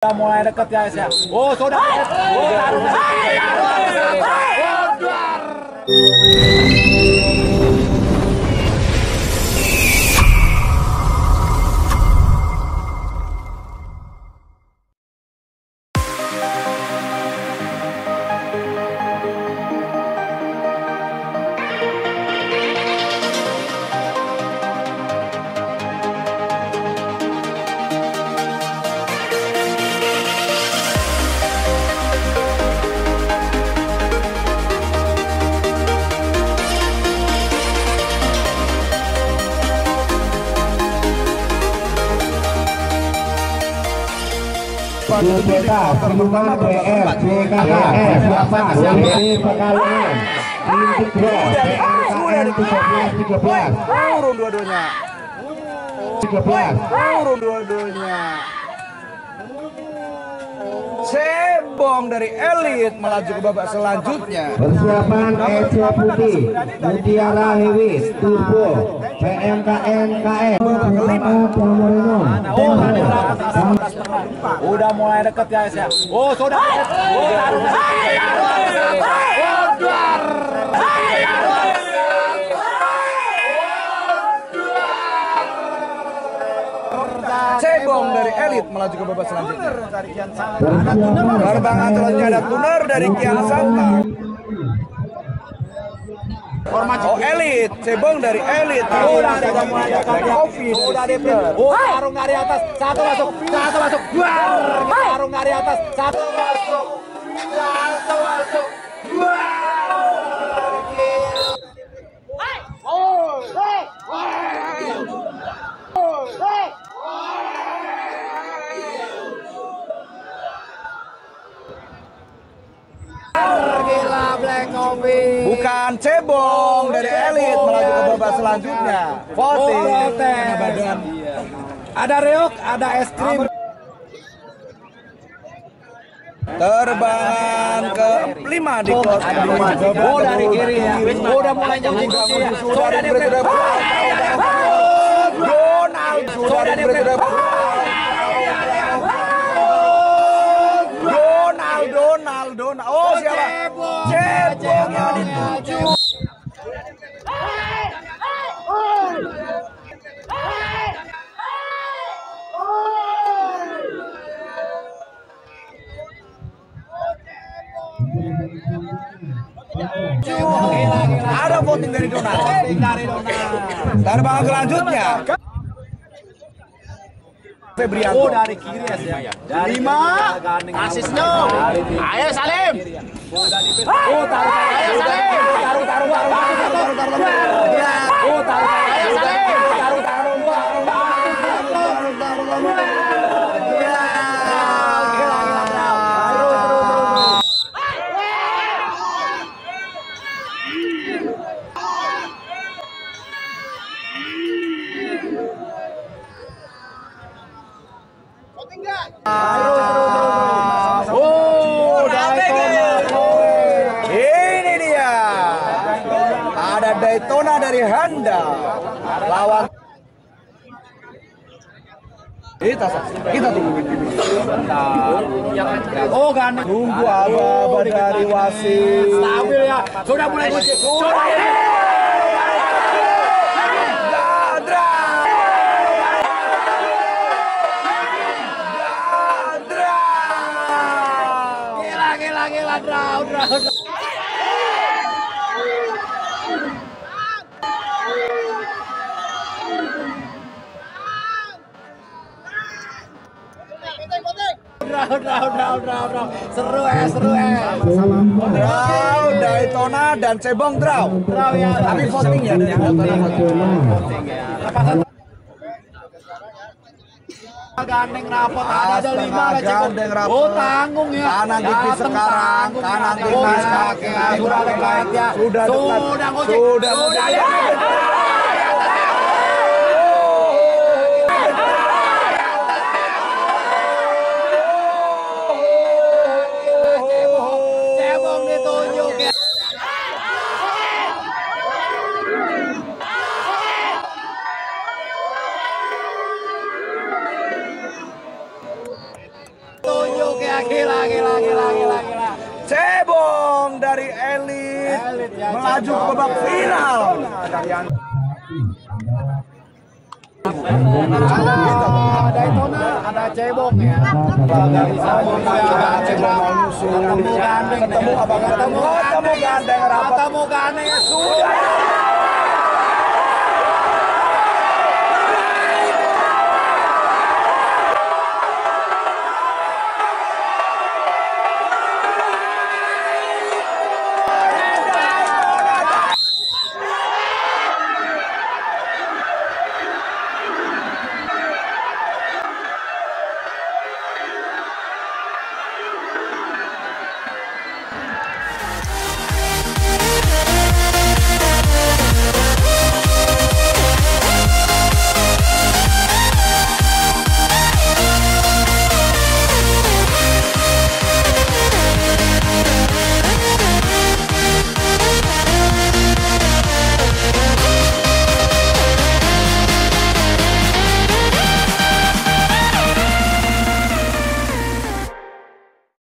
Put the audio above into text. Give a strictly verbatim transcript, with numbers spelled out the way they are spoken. Udah mulai deket guys ya. Oh, sudah. Pertama B R, B K H, Bapak, Sampai Pekalongan, Lintik dua belas, tiga belas, turun dua-duanya, tiga belas, turun dua-duanya. Cebong dari elit melaju ke babak selanjutnya. Persiapan Eja Putih, Mutiara Hewi, Turbo, P M K N K N, Kelima, Pamorino. Udah mulai deket guys ya. Oh, sudah. Cebong dari elit melaju ke babak selanjutnya. Perbangan selanjutnya ada Tuner dari Kian Santang. Oh, elit, Cebong dari elit. Udah ada mulai dekat office. Udah ada print. Oh, sarung dari atas. Satu masuk, satu masuk. Dua. Sarung dari atas. Satu masuk. Satu masuk. Dua. Oh. Bukan Cebong dari elit melaju ke babak selanjutnya. Voting. Ada reok, ada es krim. Terbangan ke lima di kos. Oh, dari kiri ya. Udah mulai nyambung. Sudah ada bergerak. Donald. Sudah ada bergerak. Donald, Donald, Donald. Oh, siapa? Cebong yang dituju. Ada voting dari Donald. Terbang selanjutnya. Oh, dari kiri ya. Lima. Asisnya. Ayo Salim. Oh, taruh taruh taruh taruh taruh taruh taruh taruh Daytona dari Honda lawan kita kita tunggu bentar. Oh, gandeng tunggu apa dari wasit stabil ya. Sudah mulai musik sudah gila gila gila draw draw Draw, draw, draw, draw. Seru eh, seru eh. Draw, Daytona dan Cebong draw. Draw ya. Tapi voting ya dari voting ya. Gandeng rapot ada lima gandeng rapot. Oh, tanggung ya. Kanan tipis sekarang, kanan tipis kaki. Sudah dekat ya. Sudah dekat. Sudah sudah. Tuh, gila, gila, gila, gila, gila. Cebong dari Elite melaju ke babak final. Ada Daytona, ada Cebong ya. Ketemu gandeng, ketemu apa ketemu? Ketemu gandeng, ketemu gandeng, sudah.